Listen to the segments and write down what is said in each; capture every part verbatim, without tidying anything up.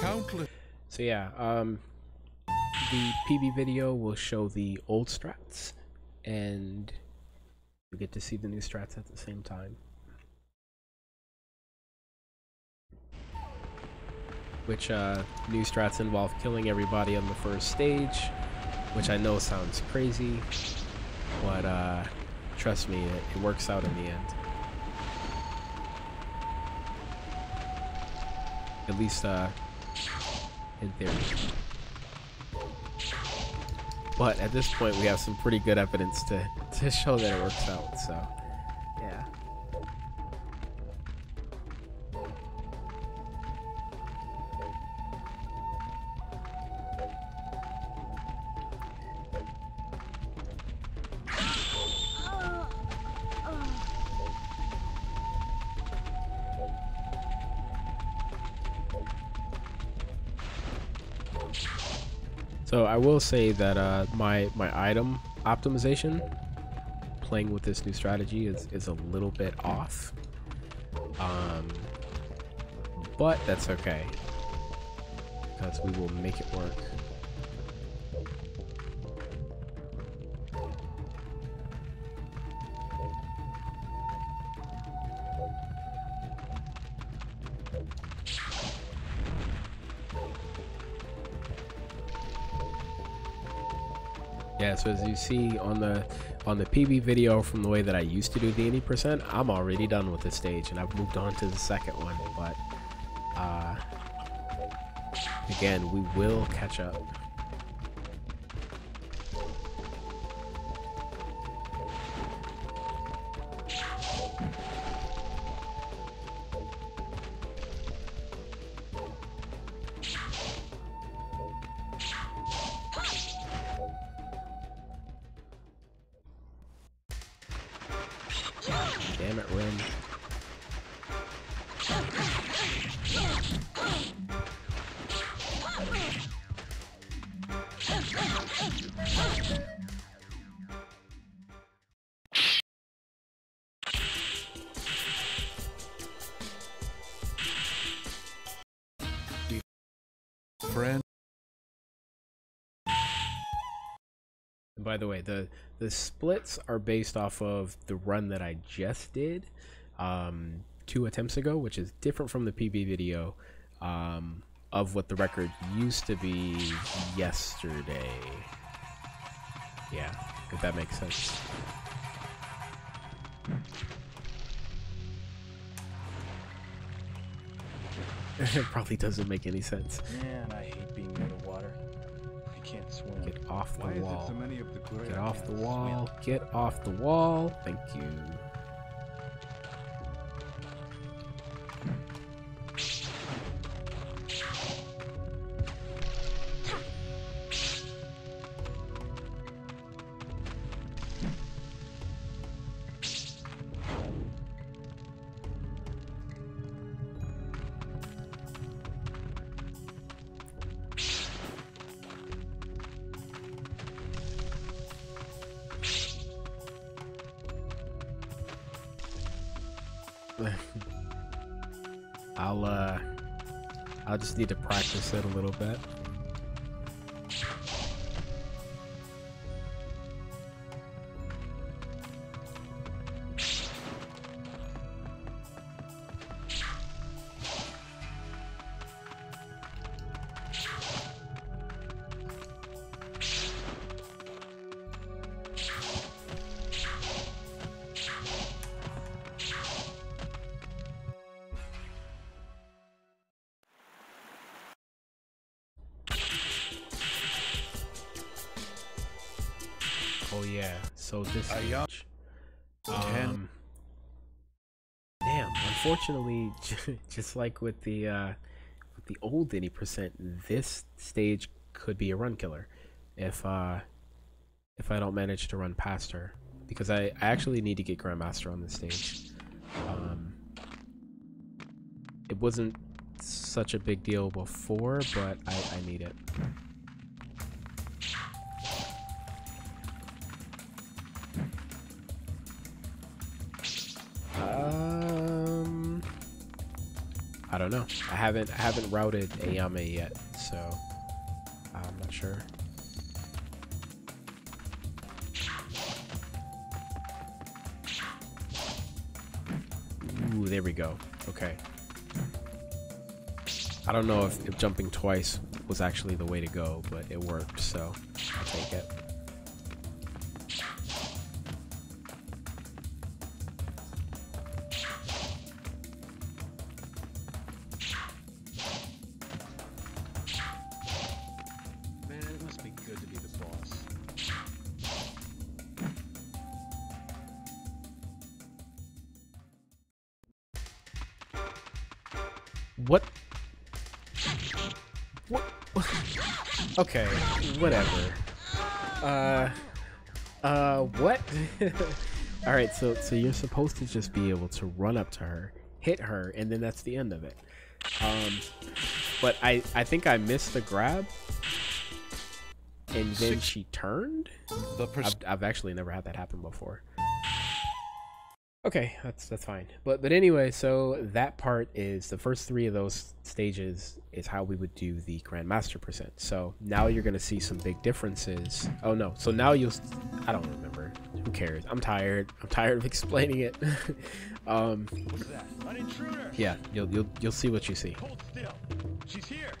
Countless. So yeah, um, the P B video will show the old strats, and you get to see the new strats at the same time. Which uh, new strats involve killing everybody on the first stage, which I know sounds crazy, but uh, trust me, it, it works out in the end. At least uh, in theory. But at this point, we have some pretty good evidence to, to show that it works out, so yeah. So I will say that uh, my my item optimization, playing with this new strategy, is is a little bit off, um, but that's okay because we will make it work. Yeah, so as you see on the on the P B video, from the way that I used to do the eighty percent, I'm already done with this stage, and I've moved on to the second one. But uh, again, we will catch up. Damn it, Rim. Friend. By the way, the the splits are based off of the run that I just did um, two attempts ago, which is different from the P B video um, of what the record used to be yesterday. Yeah, if that makes sense. It probably doesn't make any sense. Man, I hate being near the water. Can't swim. Get off the wall. Get off the wall. Get off the wall. Thank you. I'll uh I'll just need to practice it a little bit. Oh yeah, so this is, um, damn, unfortunately, just like with the uh, with the old eighty percent, this stage could be a run killer if uh, if I don't manage to run past her, because I, I actually need to get Grand Master on this stage. Um, it wasn't such a big deal before, but I, I need it. I don't know. I haven't I haven't routed Ayame yet, so I'm not sure. Ooh, there we go. Okay. I don't know if, if jumping twice was actually the way to go, but it worked, so I'll take it. What? What? Okay, whatever. Uh, uh, what? All right, so so you're supposed to just be able to run up to her, hit her, and then that's the end of it. Um, but I I think I missed the grab, and then she turned. The I've, I've actually never had that happen before. Okay, that's that's fine. But but anyway, so that part is the first three of those stages is how we would do the Grand Master percent. So now you're gonna see some big differences. Oh no, so now you'll I don't remember. Who cares? I'm tired. I'm tired of explaining it. um What's that? An intruder. Yeah, you'll you'll you'll see what you see. Hold still. She's here.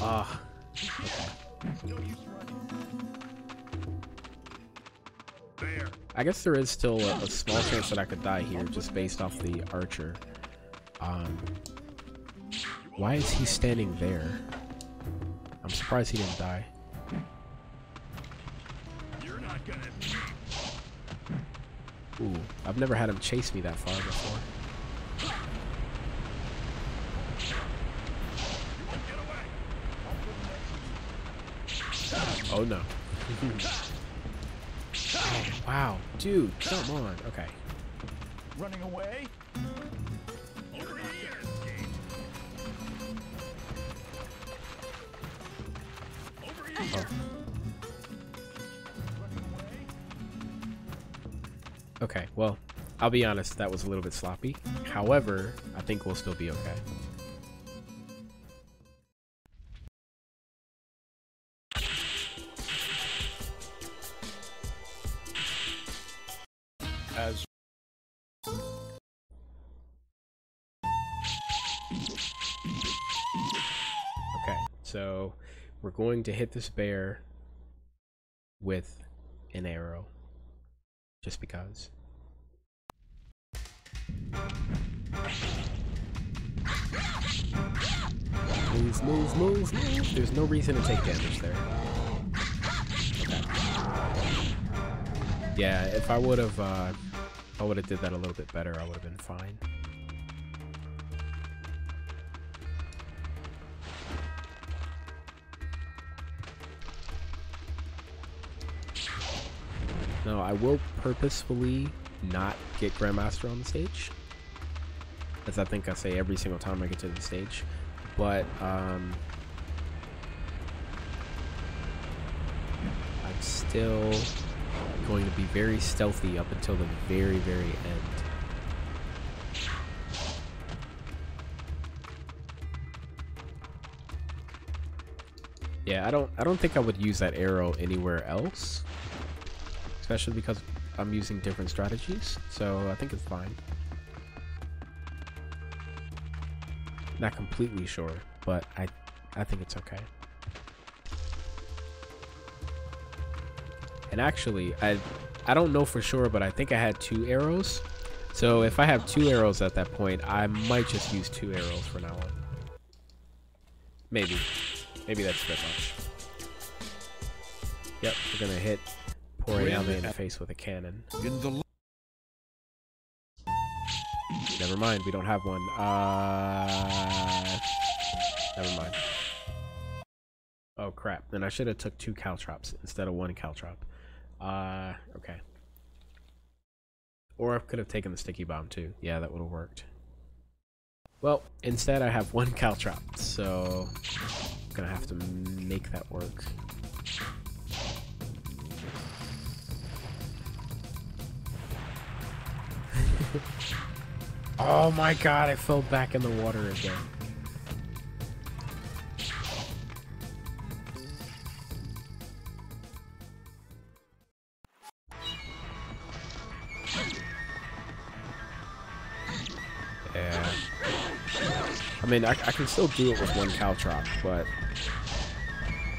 Ah. There. I guess there is still a, a small chance that I could die here, just based off the archer. Um, why is he standing there? I'm surprised he didn't die. You're not gonna... Ooh, I've never had him chase me that far before. Oh no. Wow, dude, come on. Okay. Running away? Over here. Over here. Oh. Okay, well, I'll be honest, that was a little bit sloppy. However, I think we'll still be okay. So we're going to hit this bear with an arrow, just because. Move, move, move, move. There's no reason to take damage there. Okay. Yeah, if I would have, uh, I would have did that a little bit better, I would have been fine. No, I will purposefully not get Grandmaster on the stage, as I think I say every single time I get to the stage, but um, I'm still going to be very stealthy up until the very, very end. Yeah, I don't, I don't think I would use that arrow anywhere else. Especially because I'm using different strategies, so I think it's fine. Not completely sure, but I, I think it's okay. And actually, I, I don't know for sure, but I think I had two arrows. So if I have two arrows at that point, I might just use two arrows for now on. Maybe, maybe that's a bit much. Yep, we're gonna hit. Pour Ayame in the face with a cannon. In the never mind, we don't have one. Uh, never mind. Oh crap! Then I should have took two caltrops instead of one caltrop. Uh, okay. Or I could have taken the sticky bomb too. Yeah, that would have worked. Well, instead I have one caltrop, so I'm gonna have to make that work. Oh my god, I fell back in the water again. Yeah. I mean, I, I can still do it with one caltrop, but...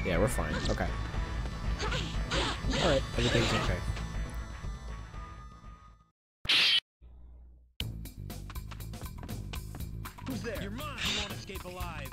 yeah, we're fine. Okay. Alright, everything's okay. Who's there? Your mind won't escape alive.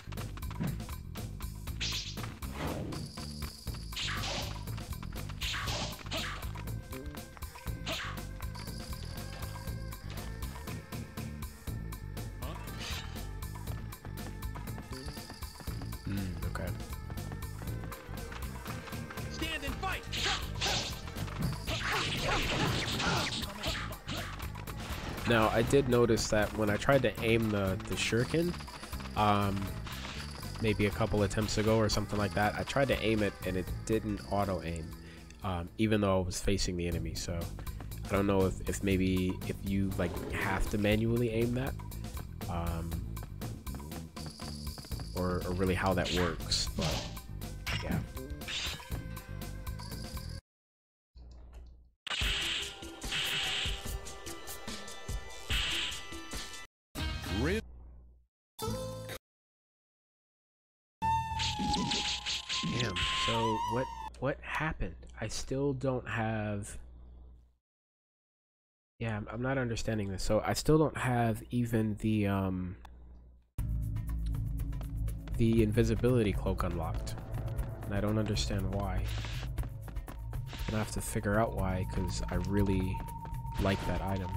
Now, I did notice that when I tried to aim the, the shuriken, um, maybe a couple attempts ago or something like that, I tried to aim it and it didn't auto-aim, um, even though I was facing the enemy, so I don't know if, if maybe if you like have to manually aim that, um, or, or really how that works, but yeah. Damn, so what what happened? I still don't have... yeah, I'm, I'm not understanding this. So I still don't have even the um the invisibility cloak unlocked, and I don't understand why. I'm gonna have to figure out why, because I really like that item.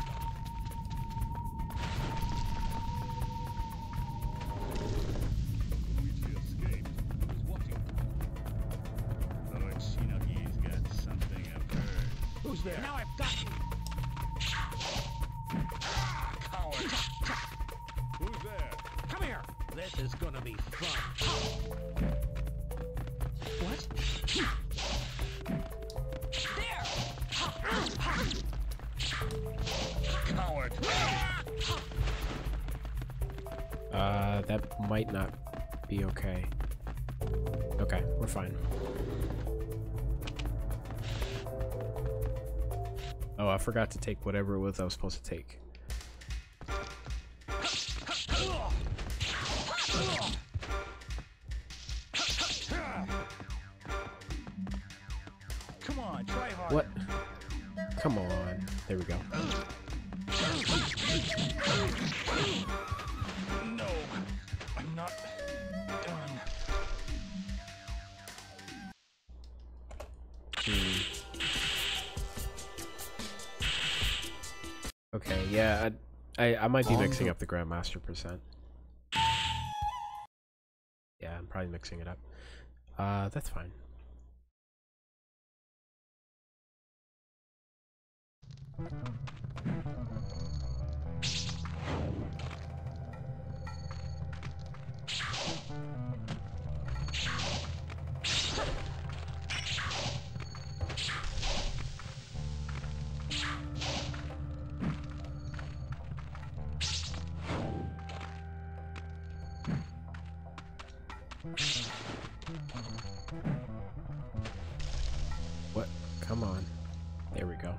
Now I've got you. Coward. Who's there? Come here. This is gonna be fun. What? There. Coward. Uh, that might not be okay. Okay, we're fine. Oh, I forgot to take whatever it was I was supposed to take. Come on, try hard. What? Come on. There we go. No, I'm not done. Hmm. Okay, yeah, I, I, I might be mixing up the Grand Master percent. Yeah, I'm probably mixing it up. Uh, that's fine. What? Come on. There we go.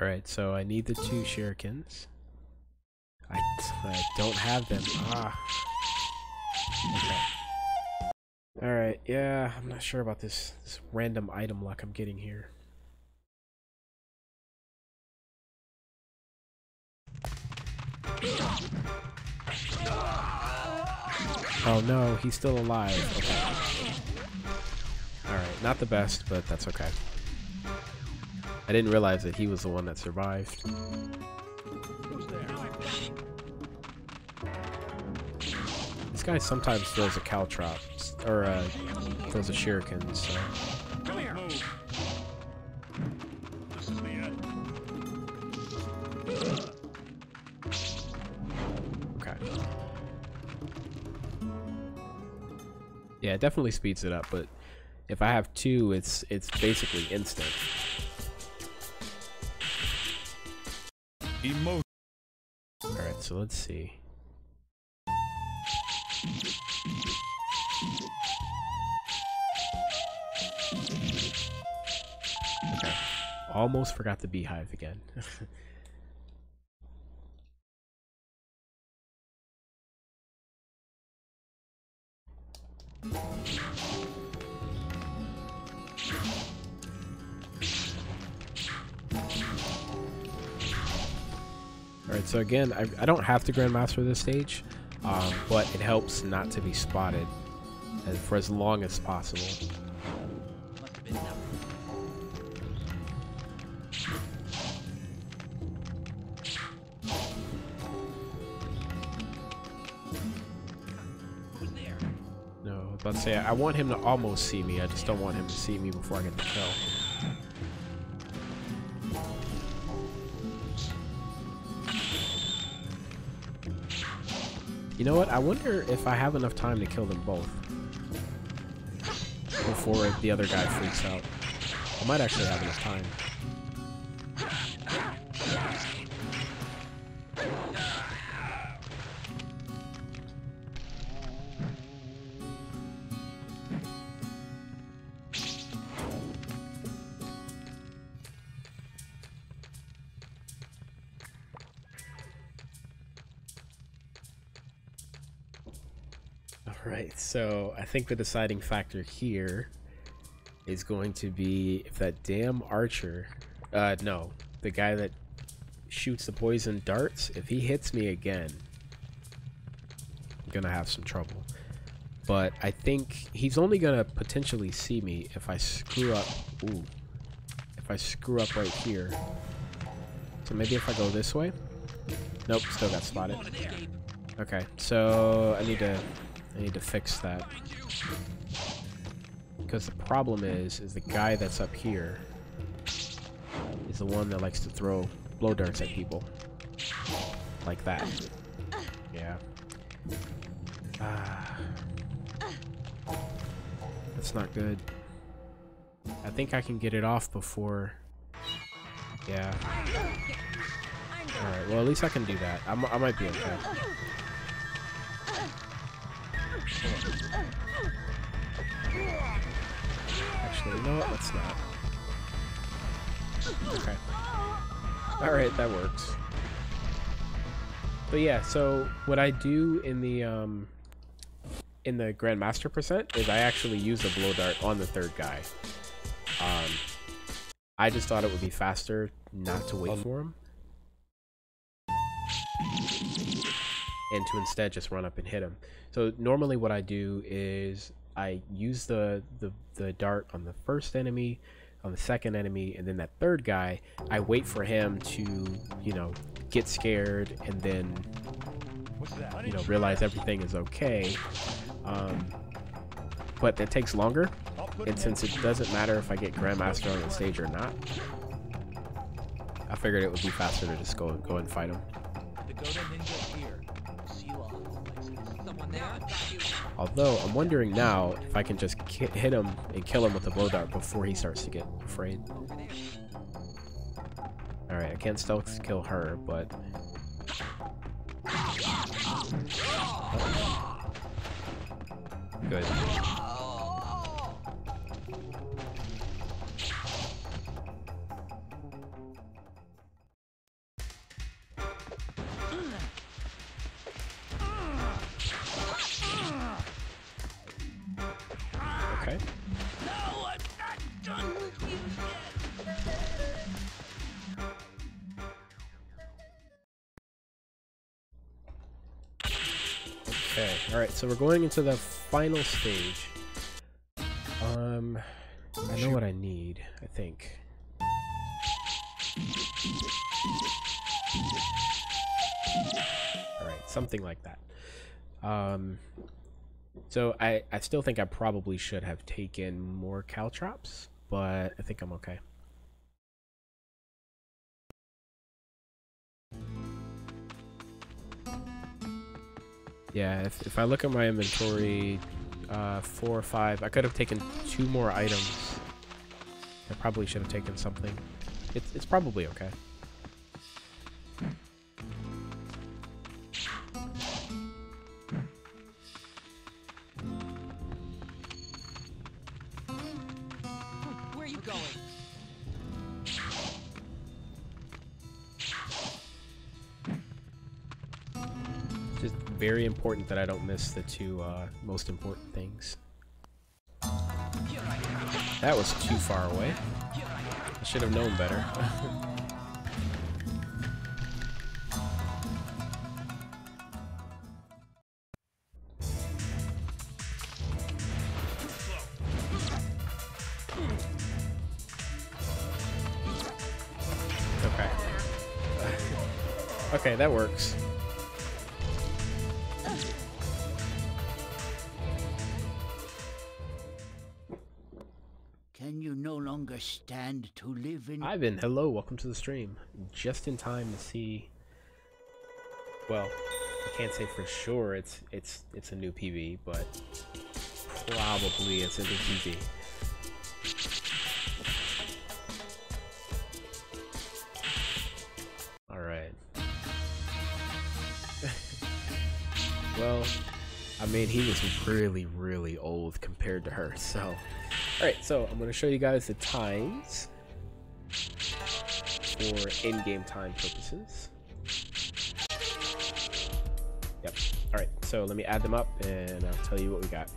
Alright, so I need the two shurikens. I, I don't have them. Ah. Okay. Alright, yeah, I'm not sure about this, this random item luck I'm getting here. Oh no, he's still alive. Okay. Alright, not the best, but that's okay. I didn't realize that he was the one that survived. This guy sometimes throws a caltrop. Or, uh, those are shurikens, so. Come here. This is the end. Yeah, it definitely speeds it up, but if I have two, it's it's basically instant. All right, so let's see. Okay. Almost forgot the beehive again. Alright, so again, I, I don't have to Grand Master this stage, um, but it helps not to be spotted and for as long as possible. No, let's say I want him to almost see me, I just don't want him to see me before I get the kill. You know what? I wonder if I have enough time to kill them both before the other guy freaks out. I might actually have enough time. Right, so I think the deciding factor here is going to be if that damn archer, uh, no, the guy that shoots the poison darts, if he hits me again, I'm gonna have some trouble. But I think he's only gonna potentially see me if I screw up, ooh, if I screw up right here. So maybe if I go this way? Nope, still got spotted. Okay, so I need to... I need to fix that, because the problem is, is the guy that's up here is the one that likes to throw blow darts at people, like that. Yeah. Ah. That's not good. I think I can get it off before. Yeah. All right. Well, at least I can do that. I'm, I might be okay. Actually, no, let's not. Okay. Alright, that works. But yeah, so what I do in the um in the Grand Master percent is I actually use the blow dart on the third guy. Um I just thought it would be faster not to wait for him. And to instead just run up and hit him. So normally what I do is I use the, the the dart on the first enemy, on the second enemy, and then that third guy, I wait for him to, you know, get scared and then, you know, realize everything is okay. Um, but that takes longer, and since it doesn't matter if I get Grandmaster on the stage or not, I figured it would be faster to just go, go and fight him. Although, I'm wondering now if I can just hit him and kill him with the blow dart before he starts to get afraid. Alright, I can't stealth kill her, but... Good. Okay, alright, so we're going into the final stage. Um, I know what I need, I think. Alright, something like that. Um, so I, I still think I probably should have taken more caltrops, but I think I'm okay. Yeah, if, if I look at my inventory, uh, four or five. I could have taken two more items. I probably should have taken something. It's, it's probably okay. Very important that I don't miss the two uh, most important things. That was too far away. I should have known better. Okay. Okay, that works. Stand to live in. Ivan, hello, welcome to the stream. Just in time to see. Well, I can't say for sure it's it's it's a new P V, but probably it's a new P V. All right. Well, I mean, he was really, really old compared to her, so. Alright, so I'm going to show you guys the times for in-game time purposes. Yep. Alright, so let me add them up and I'll tell you what we got.